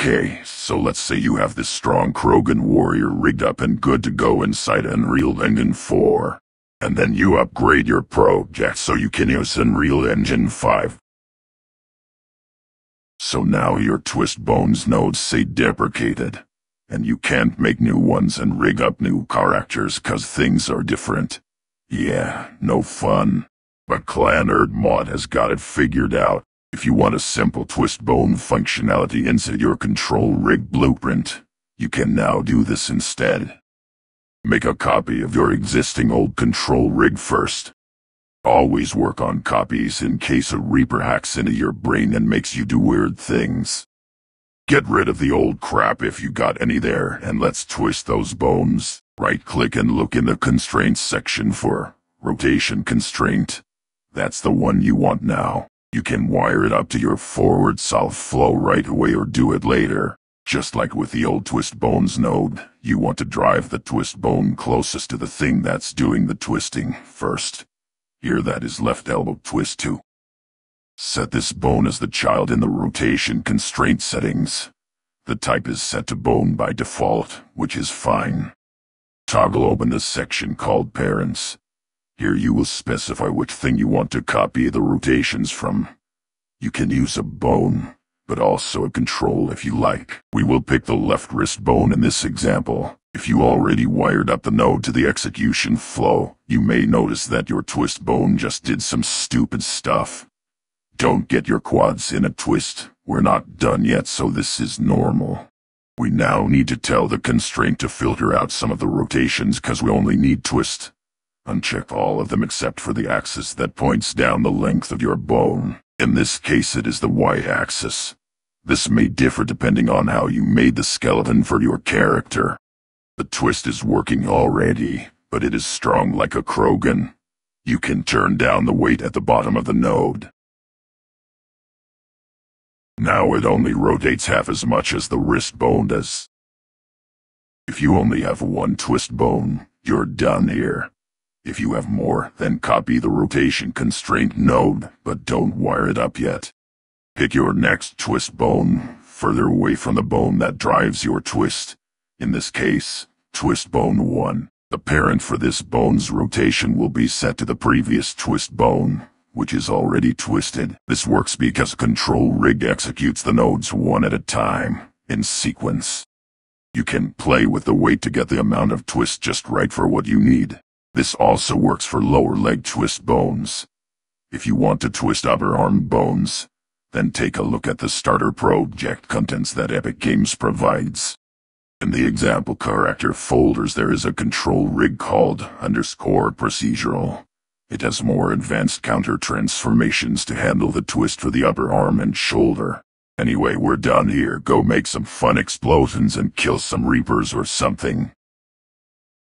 Okay, so let's say you have this strong Krogan warrior rigged up and good to go inside Unreal Engine 4. And then you upgrade your project so you can use Unreal Engine 5. So now your Twist Bones nodes say deprecated, and you can't make new ones and rig up new characters cause things are different. Yeah, no fun. But Clan Erdmod has got it figured out. If you want a simple twist bone functionality inside your control rig blueprint, you can now do this instead. Make a copy of your existing old control rig first. Always work on copies in case a Reaper hacks into your brain and makes you do weird things. Get rid of the old crap if you got any there, and let's twist those bones. Right-click and look in the constraints section for Rotation Constraint. That's the one you want now. You can wire it up to your forward south flow right away or do it later. Just like with the old Twist Bones node, you want to drive the twist bone closest to the thing that's doing the twisting first. Here that is Left Elbow Twist 2. Set this bone as the child in the rotation constraint settings. The type is set to bone by default, which is fine. Toggle open the section called Parents. Here you will specify which thing you want to copy the rotations from. You can use a bone, but also a control if you like. We will pick the left wrist bone in this example. If you already wired up the node to the execution flow, you may notice that your twist bone just did some stupid stuff. Don't get your quads in a twist. We're not done yet, so this is normal. We now need to tell the constraint to filter out some of the rotations because we only need twist. Uncheck all of them except for the axis that points down the length of your bone. In this case, it is the y-axis. This may differ depending on how you made the skeleton for your character. The twist is working already, but it is strong like a Krogan. You can turn down the weight at the bottom of the node. Now it only rotates half as much as the wrist bone does. If you only have one twist bone, you're done here. If you have more, then copy the rotation constraint node, but don't wire it up yet. Pick your next twist bone, further away from the bone that drives your twist. In this case, twist bone 1. The parent for this bone's rotation will be set to the previous twist bone, which is already twisted. This works because Control Rig executes the nodes one at a time, in sequence. You can play with the weight to get the amount of twist just right for what you need. This also works for lower leg twist bones. If you want to twist upper arm bones, then take a look at the starter project contents that Epic Games provides. In the example character folders there is a control rig called _procedural. It has more advanced counter transformations to handle the twist for the upper arm and shoulder. Anyway, we're done here. Go make some fun explosions and kill some Reapers or something.